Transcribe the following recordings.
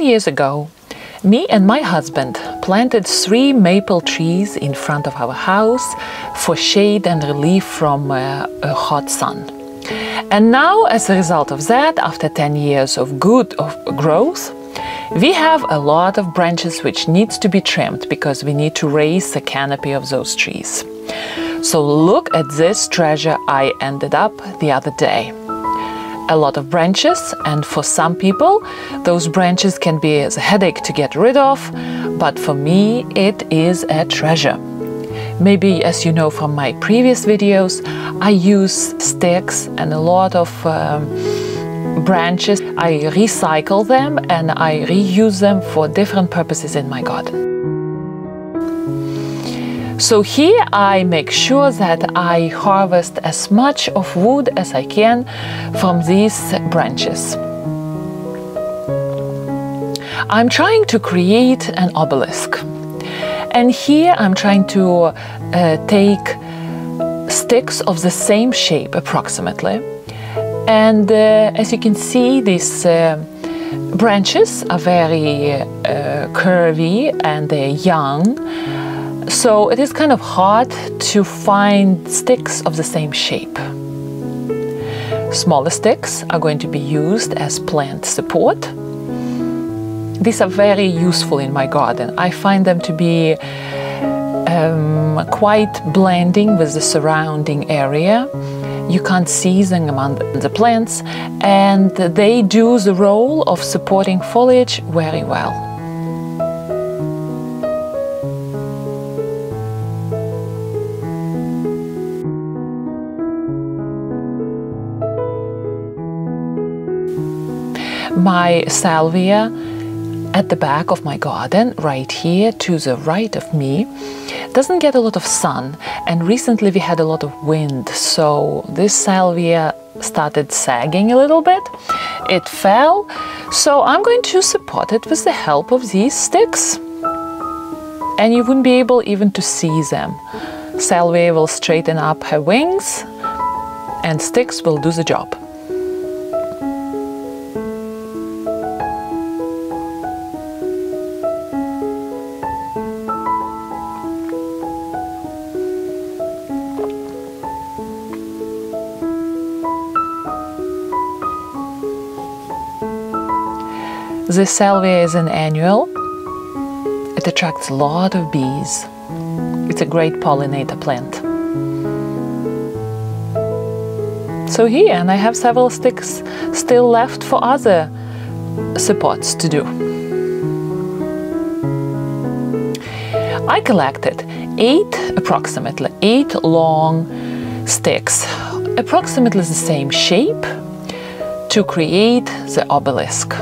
10 years ago, me and my husband planted 3 maple trees in front of our house for shade and relief from a hot sun. And now, as a result of that, after 10 years of good growth, we have a lot of branches which needs to be trimmed because we need to raise the canopy of those trees. So look at this treasure I ended up the other day. A lot of branches, and for some people, those branches can be a headache to get rid of, but for me, it is a treasure. Maybe, as you know from my previous videos, I use sticks and a lot of branches. I recycle them and I reuse them for different purposes in my garden. So here I make sure that I harvest as much of wood as I can from these branches. I'm trying to create an obelisk. And here I'm trying to take sticks of the same shape approximately. And as you can see, these branches are very curvy and they're young. So it is kind of hard to find sticks of the same shape. Smaller sticks are going to be used as plant support. These are very useful in my garden. I find them to be quite blending with the surrounding area. You can't see them among the plants, and they do the role of supporting foliage very well. My salvia at the back of my garden, right here to the right of me, doesn't get a lot of sun, and recently we had a lot of wind, so this salvia started sagging a little bit. It fell, so I'm going to support it with the help of these sticks, and you wouldn't be able even to see them. Salvia will straighten up her wings and sticks will do the job. The salvia is an annual. It attracts a lot of bees. It's a great pollinator plant. So here, and I have several sticks still left for other supports to do. I collected 8 long sticks, approximately the same shape, to create the obelisk.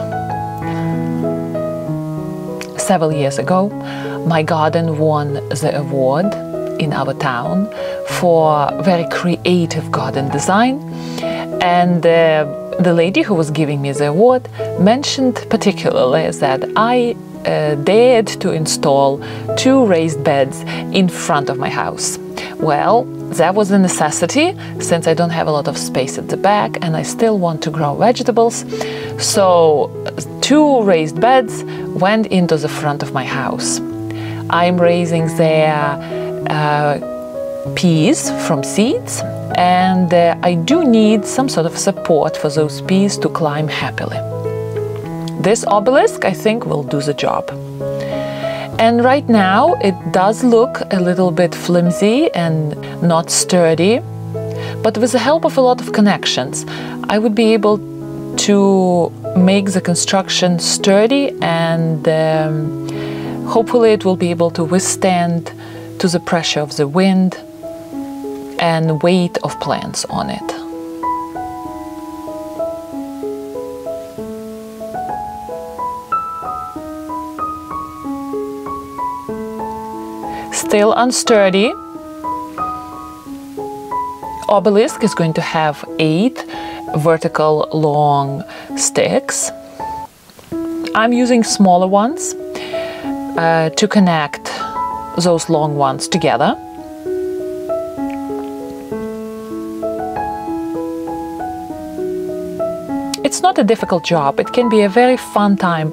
Several years ago, my garden won the award in our town for very creative garden design, and the lady who was giving me the award mentioned particularly that I dared to install 2 raised beds in front of my house. Well, that was a necessity since I don't have a lot of space at the back and I still want to grow vegetables, so 2 raised beds went into the front of my house. I'm raising their peas from seeds, and I do need some sort of support for those peas to climb happily. This obelisk, I think, will do the job. And right now it does look a little bit flimsy and not sturdy, but with the help of a lot of connections, I would be able to make the construction sturdy, and hopefully it will be able to withstand to the pressure of the wind and weight of plants on it. Still unsturdy. Obelisk is going to have 8 vertical long sticks. I'm using smaller ones to connect those long ones together. It's not a difficult job. It can be a very fun time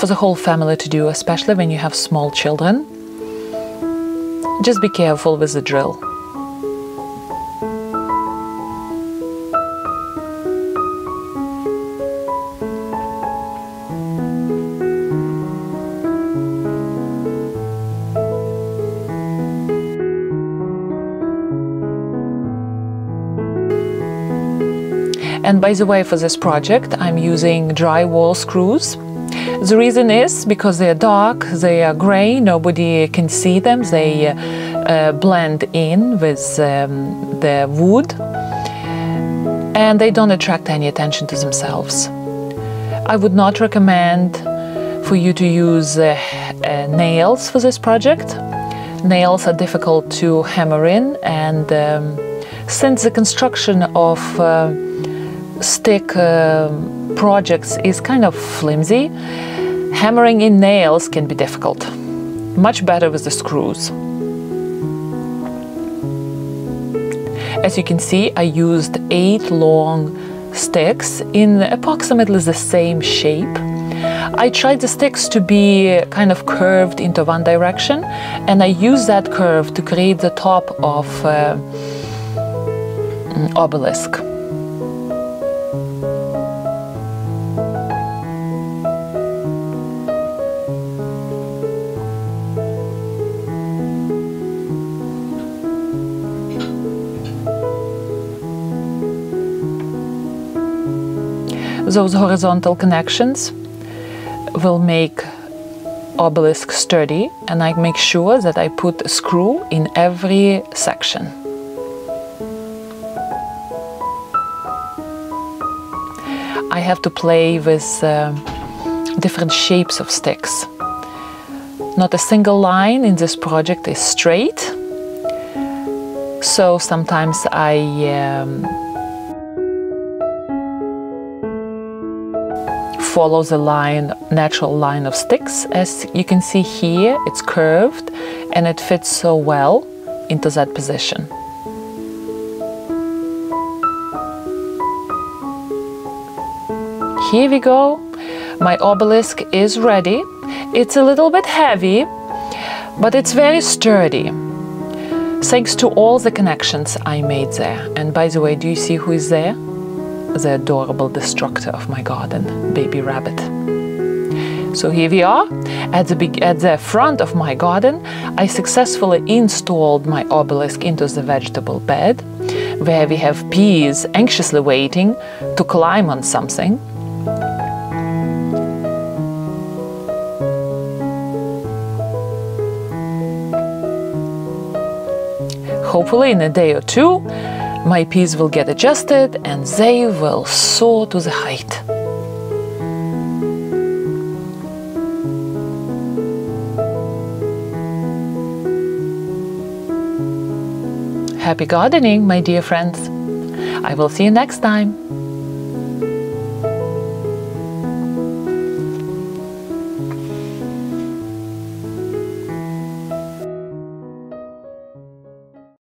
for the whole family to do, especially when you have small children. Just be careful with the drill. And by the way, for this project, I'm using drywall screws. The reason is because they are dark, they are gray, nobody can see them, they blend in with the wood, and they don't attract any attention to themselves. I would not recommend for you to use nails for this project. Nails are difficult to hammer in, and since the construction of stick projects is kind of flimsy, hammering in nails can be difficult. Much better with the screws. As you can see, I used 8 long sticks in approximately the same shape. I tried the sticks to be kind of curved into one direction, and I used that curve to create the top of an obelisk. Those horizontal connections will make obelisk sturdy, and I make sure that I put a screw in every section. I have to play with different shapes of sticks. Not a single line in this project is straight, so sometimes I follow the line, natural line of sticks. As you can see here, it's curved and it fits so well into that position. Here we go. My obelisk is ready. It's a little bit heavy, but it's very sturdy, thanks to all the connections I made there. And by the way, do you see who is there? The adorable destructor of my garden, Baby Rabbit. So here we are. At the front of my garden, I successfully installed my obelisk into the vegetable bed, where we have peas anxiously waiting to climb on something. Hopefully in a day or two, my peas will get adjusted and they will soar to the height. Happy gardening, my dear friends! I will see you next time.